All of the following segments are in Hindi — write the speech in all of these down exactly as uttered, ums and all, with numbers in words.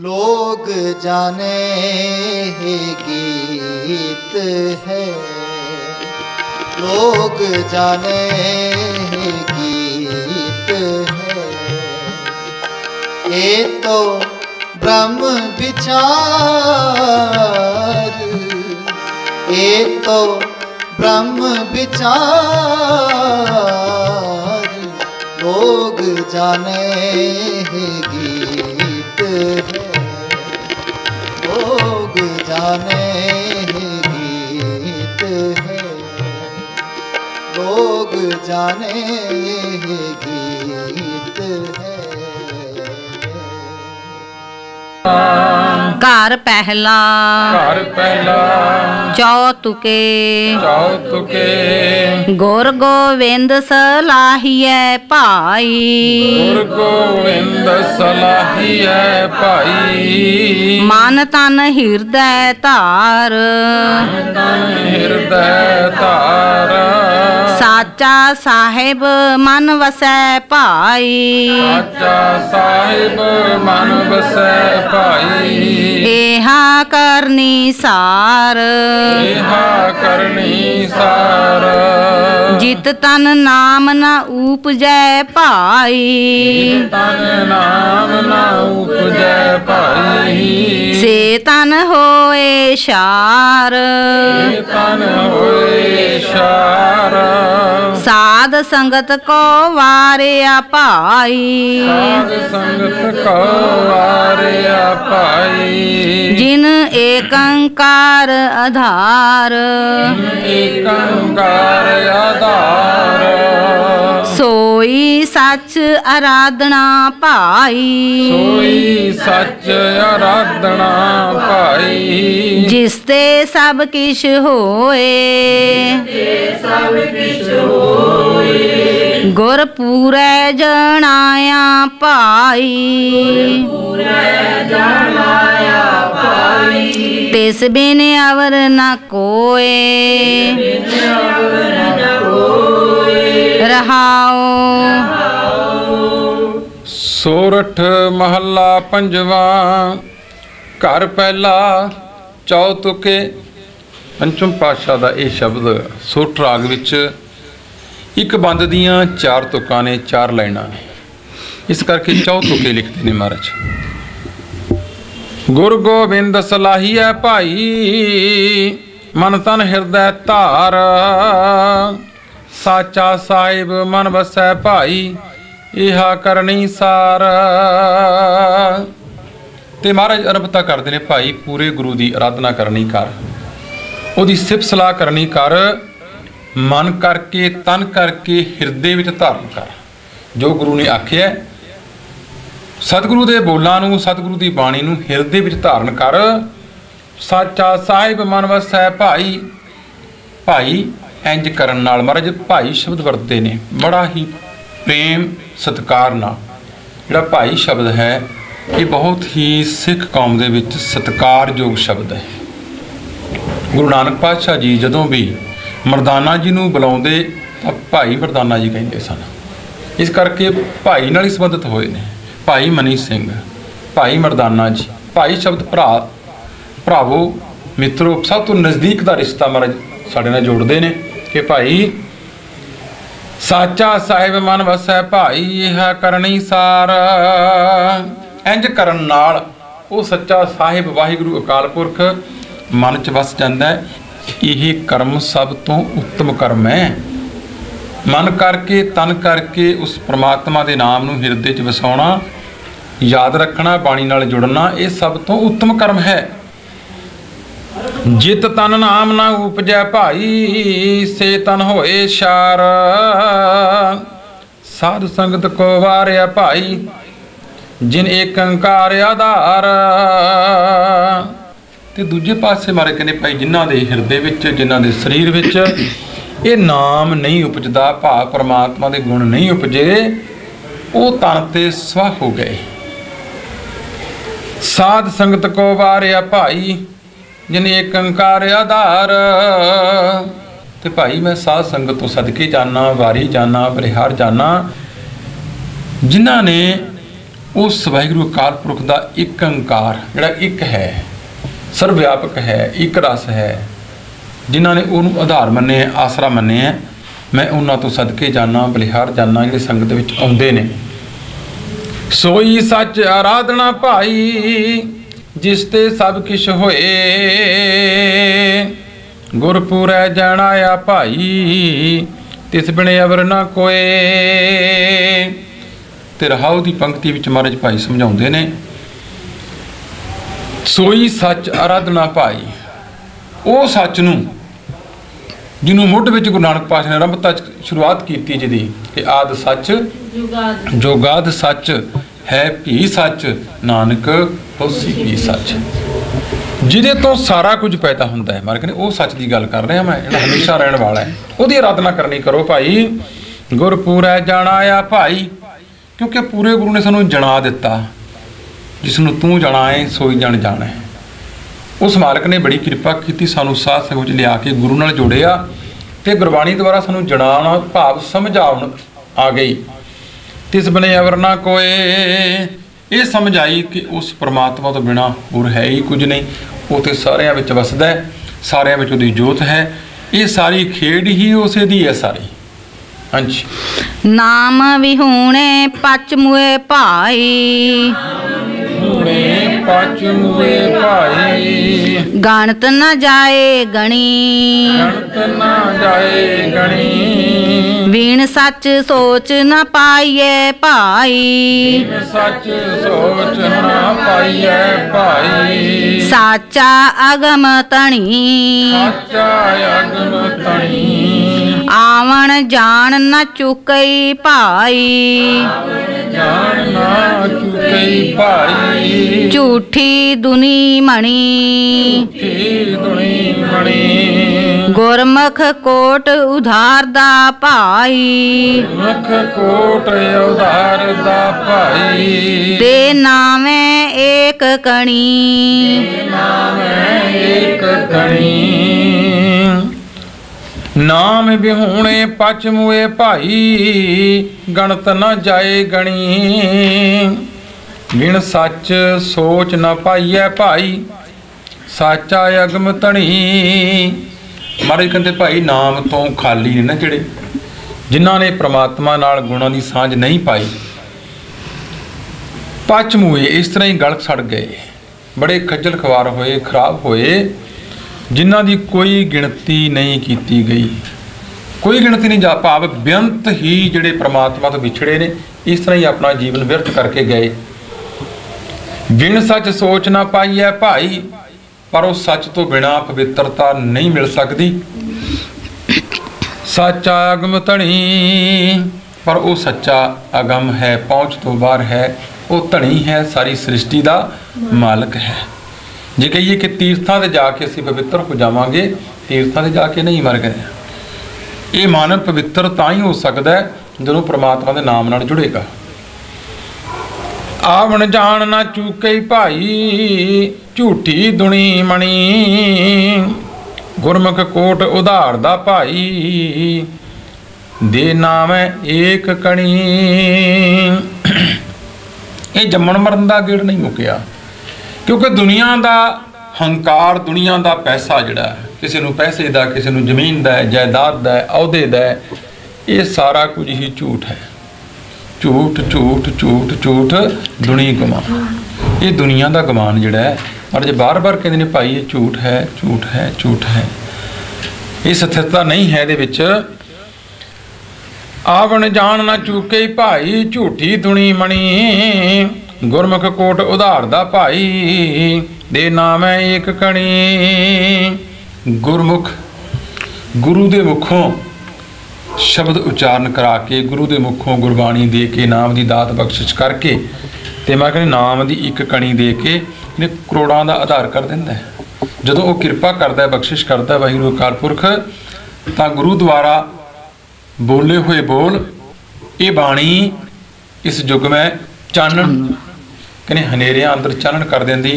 लोग जाने गीत है, लोग जाने गीत है, ये तो ब्रह्म विचार, ये तो ब्रह्म विचार, लोग जाने गीत है, लोग जाने गीत है, लोग जाने गीत है। घर पहला घर पहला चौतुके चौतुके गुर गोविंद सलाहिए भाई, गुर गोविंद सलाहिए भाई, मन तन हृदय तार, मन तन हृदय तार, साचा साहिब मन वसै भाई, साचा साहिब मन वसै भाई, एहा करनी सार, एहा करनी सार, जित तन नाम न उपजै भाई, जित तन नाम न उपजै भाई, से तन होए शार, से तन होए शार, साध संगत को वारे पाई, साध संगत को वारे पाई, जिन एकंकार आधार, एकंकार आधार, सोई सच आराधना पाई, सोई सच आराधना पाई, जिसते सब किश होए, सब किश होए, गुर पूरे जनाया पाई, पूरे जनाया पाई, तिस बिन अवर न कोए, रहाओ। सोरठ महला पंजवा। घर पहला चौतुके। पंचम पातशाह का यह शब्द सोरठ राग विच एक बंद दियाँ चार तुका ने, चार लाइना, इस करके चौतुके लिखते ने महाराज। गुरु गोबिंद सलाहिए भाई, मन तन हृदय तार, साचा साहिब मन बसै भाई, यहा करनी सार। ते महाराज अरबता करते ने भाई, पूरे गुरु की आराधना करनी कर, उहदी सिफ सलाह करनी कर, मन करके तन करके हिरदे विच धारण कर जो गुरु ने आख्या। सतगुरु के बोलों नूं, सतगुरु की बाणी नूं हिरदे विच धारण कर। साचा साहिब मन वसै भाई। भाई इंज करन नाल महाराज भाई शब्द वरतते ने बड़ा ही प्रेम सत्कार नाल। जिहड़ा भाई शब्द है ये बहुत ही सिख कौम दे विच सत्कारयोग शब्द है। गुरु नानक पातशाह जी जदों भी मर्दाना जी नूं बुलाउंदे तां भाई मर्दाना जी कहिंदे सन, इस करके भाई नाल ही संबंधित होए ने। भाई मनी सिंह, भाई मर्दाना जी। भाई शब्द भरा, भरावो, मित्रो, सब तो नज़दीक का रिश्ता महाराज साडे नाल जोड़ते हैं कि भाई। साचा साहिब मन वसै भाई, यह करनी सार। इंज करन नाल वो सच्चा साहिब वाहिगुरू अकाल पुरख मन च वस जांदा है। यही कर्म सब तो उत्तम कर्म है। मन करके तन करके उस परमात्मा के नाम को हृदय च वसाउणा, याद रखना, बाणी नाल जुड़ना, ये सब तो उत्तम कर्म है। जित तन नाम ना उपजै भाई, से तन होए शार, साधु संगत को वारिया भाई, जिन एकंकार आधार। तो दूजे पासे मारे कहने भाई जिन्हों के हिरदे विच, जिन्हों के शरीर विच ये नाम नहीं उपजता, भाव परमात्मा के गुण नहीं उपजे, वो तन ते स्वा हो गए। साध संगत को वारिया भाई, जिन एकंकार आधार। तो भाई मैं साध संगत तो सदके जाना, वारी जाना, परिहार जाना, जिन्होंने उस वाहिगुरु अकाल पुरख का एक अंकार जोड़ा एक है सर्वव्यापक है एक रस है जिन्होंने उन्होंने आधार मन्ने आसरा मन्ने है मैं उन्होंने तो सदके जाना बलिहार जाना जिस संगत विच आउंदे ने। सोई सच आराधना भाई जिसते सब किश होए गुरपुरै जाना आ भाई तिस बिने अवर ना कोए। ते रहाओ की पंक्ति विच महाराज भाई समझाते हैं सोई सच आराधना भाई वो सच नूं जिन्होंने मुढ़ विच गुरु नानक पातशाह ने आरंभता शुरुआत की जिदी कि आद सच जोगाद सच है भी सच नानक होसी भी सच जिदे तो सारा कुछ पैदा होंदा है। महाराज ने वो सच की गल कर रहा मैं जिहड़ा हमेशा रहण वाला है वो आराधना करनी करो भाई गुरपुरै जाना आ भाई क्योंकि पूरे गुरु ने सानू जना दिता जिसनू तू जाना है सोई जन जाना है। उस मालक ने बड़ी कृपा की सानू साध संगत विच लिया के गुरु नाल जोड़िया ते गुरबाणी द्वारा सानू जनाना भाव समझाउण आ गई तिस बने अवर ना कोए ये समझाई कि उस परमात्मा तो बिना होर है ही कुछ नहीं वो तो सारियां विच वसदा है सारियां विच उहदी जोत है ये सारी खेड ही उसे दी है सारी। नाम विहूणे पच मुए भाई पच मुए भाई गणत न जाए गणी गणत न जाए गणी वीण सच सोच न पाइए भाई सच सोच न पाइए भाई साचा अगम तणी साचा अगम तणी आवन जान न चुकई भाई जान न चुकई भाई झूठी दुनी मणि दुनी मणि गुरमुख कोट उधार दा भाई गुरमुख कोट उधार दा भाई दे नामे एक कणी दे नामे एक कणी नाम विहूणे पच मुए भाई गणत न जाए गणी गिण सच सोच न पाइए भाई साचा अगम धणी। महाराज कहते भाई नाम तो खाली ने ना जिहड़े जिन्हां ने परमात्मा नाल गुणों की सांझ नहीं पाई पच मुए इस तरह ही गल सड़ गए बड़े खज्जल खवार होए खराब होए जिन्हों की कोई गिनती नहीं की गई कोई गिनती नहीं जा भाव बेअंत ही जोड़े परमात्मा तो बिछड़े ने इस तरह ही अपना जीवन व्यर्थ करके गए। बिन सच सोच ना पाई है भाई पर उस सच तो बिना पवित्रता नहीं मिल सकती सचा अगम धणी पर वो सच्चा अगम है पहुँच तो बाहर है वो धणी है सारी सृष्टि का मालिक है। जे कहिए कि तीर्थां ते जाके असीं पवित्र हो जावांगे तीर्थां ते जाके नहीं मर गए ये मानव पवित्र तां ही हो सकता है जदों परमात्मा दे नाम नाल जुड़ेगा। आवन जान ना चूके भाई झूठी दुनी मणी गुरमुख कोट उधार दा भाई दे नाम एक कणी ये जम्मण मरण दा गेड़ नहीं मुक्या क्योंकि दुनिया का हंकार दुनिया का पैसा जोड़ा किसी को पैसे का किसी को जमीन का जायदाद का अहदे का ये सारा कुछ ही झूठ है झूठ झूठ झूठ झूठ दुनी गुमान ये दुनिया का गुमान जोड़ा है। और जो बार बार कहते हैं भाई ये झूठ है झूठ है झूठ है ये स्थिरता नहीं है ये विच आवन जान ना चूके भाई झूठी दुनी मणी गुरमुख कोट उधार दा भाई दे नाम है एक कणी। गुरमुख गुरु दे मुखों शब्द उच्चारण करा के गुरु दे मुखों गुरबाणी दे के नाम की दात बख्शिश करके ते मैं कहने नाम की एक कणी दे के करोड़ों का आधार कर दिंदा है जदों वो किरपा करता है बख्शिश करता है वाहिगुरू अकाल पुरख तां गुरु द्वारा बोले हुए बोल ये बाणी इस युग में चानन कहने हनेरिया अंदर चानन कर देंदी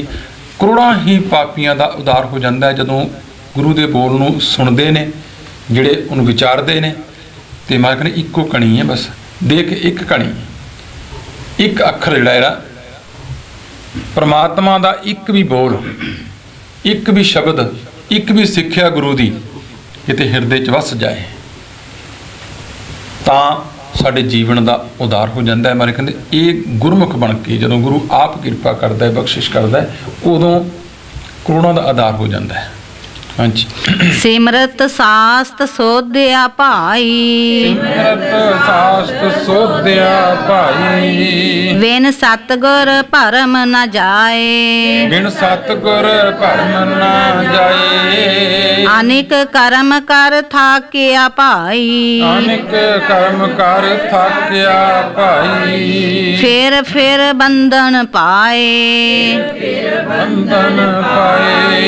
करोड़ों ही पापियां का उद्धार हो जाता है जदों गुरु के बोल नूं सुनते हैं जिहड़े उन्होंने विचारते हैं तो मैं कहने इक्को कणी है बस देख एक कणी एक अखर जिहड़ा परमात्मा दा एक भी बोल, एक भी शब्द, एक भी सिक्ख्या गुरु दी किते हिरदे च वस जाए तां साडे जीवन दा उधार हो जांदा है। मारे कहंदे ये गुरमुख बन के जदों गुरु आप किरपा करदा है, बख्शिश करदा है, उदों करोड़ों दा आधार हो जांदा है। हाँ जी। सिमरत सास्त सोधिया भाई, सिमरत सास्त सोधिया भाई, बिन सतगुर भरम न जाए, बिन सतगुर भरम न जाए, अनेक कर्म कर थाकिया भाई, अनेक कर्म कर थाकिया भाई, फिर फिर बंधन पाए, बंधन पाए,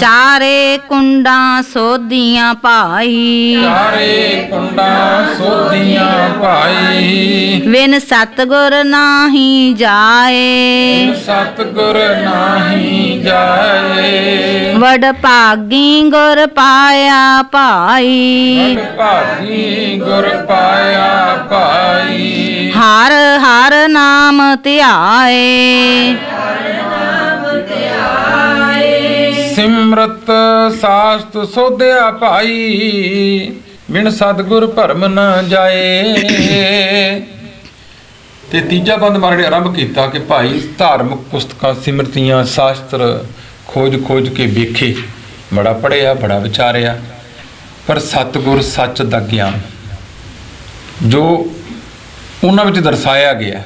चारे कुंडा सोधिया भाई, चारे कुंडा सोधिया भाई, बिन सतगुर नाही जाए, सतगुर नाही जाए, वड भागी गुर पाया भाई, वड भागी गुर पाया भाई, हर हर नाम ध्याए। सिमरत सास्त सोधिया भाई, बिन सतगुर भरम न जाए। तो तीजा बंद मारे आरंभ किया कि भाई धार्मिक पुस्तकां सिमरतियां शास्त्र खोज खोज के वेखे, बड़ा पढ़िया, बड़ा विचारिया, पर सतगुर सच का ज्ञान जो उन्हां विच दर्शाया गया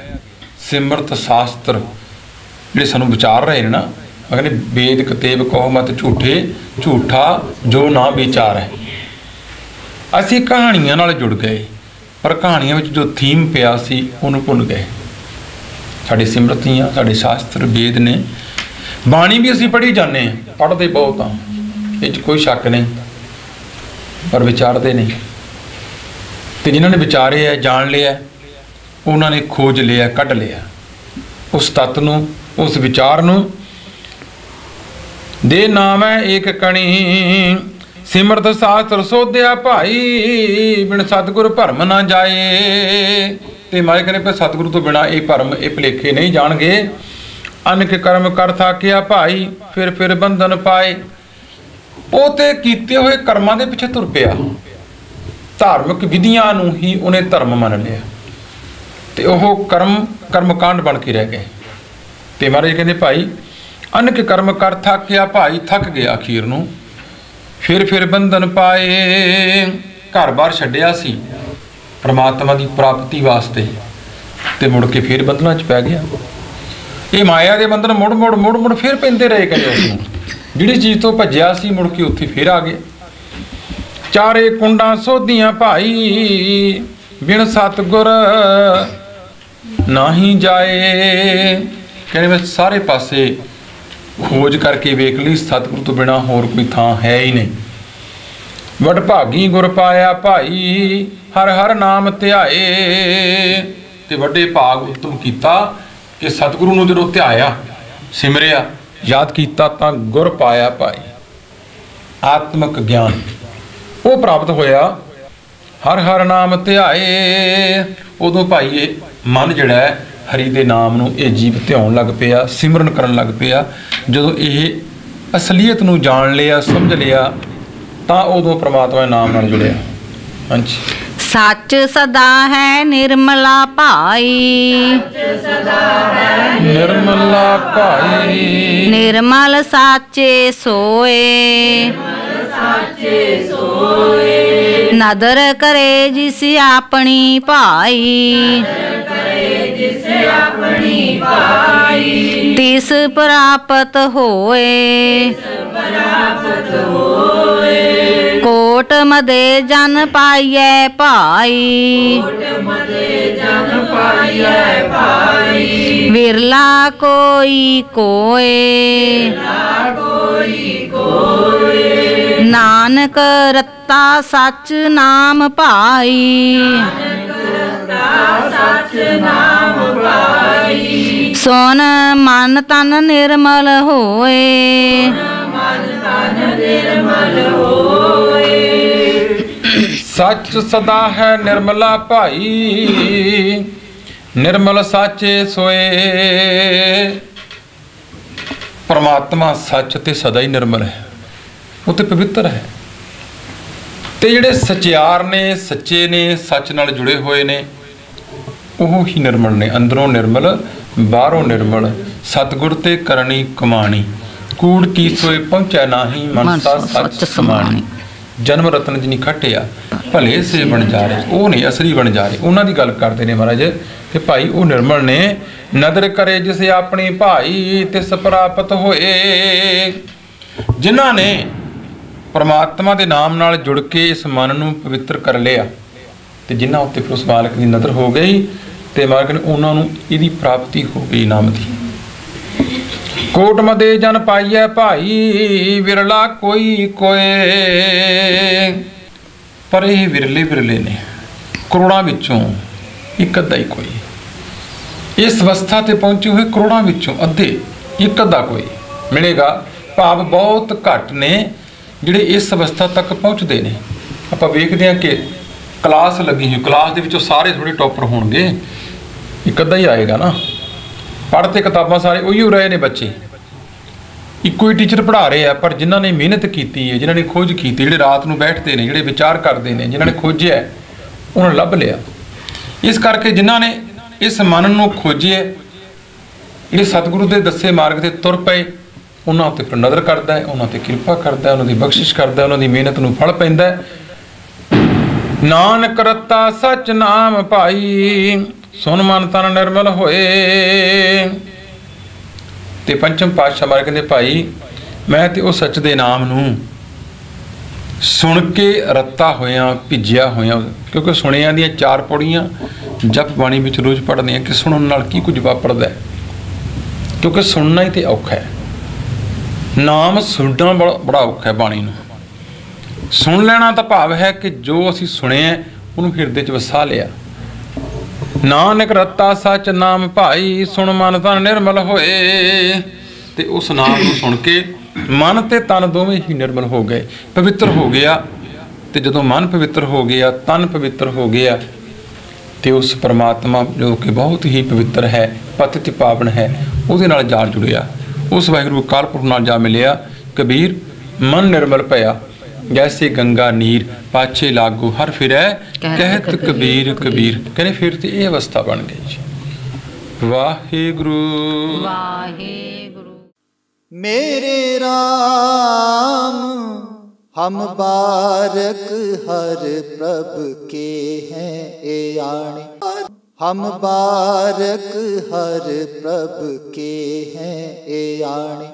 सिमरत शास्त्र जिहड़े सानूं विचार रहे हैं ना, अगले वेद कतेब कहो मत झूठे, झूठा जो ना विचार है। असी कहानियां नाल जुड़ गए पर कहानियां विच जो थीम पिया सी उहनूं भुल गए। साडी सिमरतियां, साडे शास्त्र वेद ने, बाणी भी असी पढ़ी जाने, पढ़ते बहुत आ, इह कोई शक नहीं, पर विचारते नहीं। ते जिन्हां ने विचारे है, जाण लिया, उन्हां ने खोज लिया, कढ लिया उस तत्त नूं, उस विचार नूं। दे नाम है एक कणी, सिमरत शास्त्र सोधिया भाई, बिन सतगुर भरम ना जाए। तो मारे कहने पर सतगुरु तो बिना ये भरम, ये भुलेखे नहीं जाणगे। अनेक कर्म कर थाकिया भाई, फिर फिर बंधन पाए। वो तो किए हुए कर्मां के पिछे तुर पिया, धार्मिक विधियां नूं ही उन्हें धर्म मन लिया, तो वह कर्म कर्मकांड बन के रह गए। तो महाराज कहते भाई अनेक कर्म कर थाकिया भाई, थक गया अखीर नूं, फिर फिर बंधन पाए। घर बार छड्डिया सी परमात्मा की प्राप्ति वास्ते, तो मुड़ के फिर बंधना च पै गया। ये माया के बंधन मुड़ मुड़ मुड़ मुड़ फिर पैंदे रहे। कहीं जिहड़ी चीज़ तो भज्जिया सी मुड़ के उत्थे फिर आ गए। चारे कुंडा सोधिया भाई, बिन सतगुर नाही जाए। कहने में सारे पासे खोज करके वेख ली, सतगुरु तो बिना होर कोई थां है ही नहीं। वड भागी गुर पाया भाई, हर हर नाम ध्याए। ते वड्डे भाग उत्तम कीता कि सतगुरु नूं जदों ध्याया, सिमरिया, याद कीता तां गुर पाया भाई, आत्मक ज्ञान वो प्राप्त होया। हर हर नाम ध्याए, उदों भाई मन जिहड़ा है हरी दे नाम नूं ये जीव ध्यान लग पिया, सिमरन करन लग पिया। जदों यह असलीयत नूं जान लिया, समझ लिया, तां उदों परमात्मा नाम नाल जुड़िया। हाँ जी। सच सदा है निर्मला भाई, निर्मला भाई, निर्मल साचे सोए, नदर करे जिस आपनी भाई, तिस प्राप्त होए, कोट मदे जन पाइए भाई, विरला कोई कोए, नानक रत्ता सच नाम पाई, सच नाम पाई। सोन मन तन निर्मल होए, सच सदा है निर्मला भाई, निर्मल साचे सोए। परमात्मा सच ते सदा ही निर्मल है, वो तो पवित्र है। तो जोड़े सचियार ने, सच्चे ने, सच नाल जुड़े हुए ने, वो ही निर्मल ने, अंदरों निर्मल बाहरों निर्मल। सतगुर ते करनी कमाणी, कूड़ की सोए पहुंचा नाही, मनसा सच समाणी। जन्म रतन जी नहीं खटिया, भले से बन जा रहे, वो नहीं असली बन जा रहे। उन्होंने गल करते हैं महाराज कि भाई वो निर्मल ने। नदर करे जिसे अपने भाई तिस प्राप्त होए, जिन्हों ने परमात्मा के नाम नाल जुड़ के इस मन नूं पवित्र कर लिया, तो जिन्हों उत्ते फिर उस मालिक की नज़र हो गई, तो मालिक ने उन्होंने इहदी प्राप्ति हो गई नाम की। कोट मदे जन पाइए भाई विरला कोई कोए, पर यह विरले विरले ने, करोड़ों विचों एक अद्धा ही कोई। इस अवस्था ते पहुंचे हुए करोड़ों विचों अद्धे एक अद्धा कोई मिलेगा। भाव बहुत घट ने जिहड़े इस अवस्था तक पहुँचते हैं। आपां वेखदे हां कि क्लास लगी हुई, क्लास दे विचों सारे थोड़े टॉपर होणगे, एक अद्धा ही आएगा ना। पढ़ते किताबों सारे उही रहे ने बच्चे, इको ही टीचर पढ़ा रहे हैं। पर जिन्होंने मेहनत की है, जिन्होंने खोज की, जोड़े रात को बैठते हैं, जोड़े विचार करते हैं, जिन्होंने खोजे उन्होंने लभ लिया। इस करके जिन्होंने इस मन को खोजे, ये सतगुरु के दसे मार्ग से तुर पे, उन्होंने फिर नज़र करता है, उन्होंने कृपा करता है, उन्होंने बख्शिश करता है, उन्होंने मेहनत को फल पैंदा। नानक रता सच नाम भाई, सुन मन तन निर्मल होए। तो पंचम पातशाह महाराज कहते भाई मैं तो उस सच के नाम नूं सुन के रत्ता होया, भिज्या होया। क्योंकि सुनिया दियां चार पौड़ियाँ जप बाणी में रोज़ पढ़ने कि सुनने नाल की कुछ वापरदा है, क्योंकि सुनना ही तो औखा है, नाम सुनना बड़ा बड़ा औखा है। बाणी नूं सुन लेना तो भाव है कि जो असीं सुनिया उहनूं हिरदे च वसा लिया। नानक रत्ता सच नाम भाई, सुन मन तन निर्मल होए। तो उस नाम को सुन के मन ते तन दोवें ही निर्मल हो गए, पवित्र हो गया। तो जदों मन पवित्र हो गया, तन पवित्र हो गया, तो उस परमात्मा जो कि बहुत ही पवित्र है, पतित पावन है, उहदे नाल जा जुड़िया। उस वाहिगुरू अकाल पुरख नाल जा मिलिया। कबीर मन निर्मल पया जैसे गंगा नीर, पाछे लागू हर फिरै कहत कबीर कबीर। कहने फिर तो यह अवस्था बन गई जी। वाहेगुरु वाहेगुरु। मेरे राम हम बारक हर प्रभ के हैं आणे, हम बारक हर प्रभ के हैं आणे।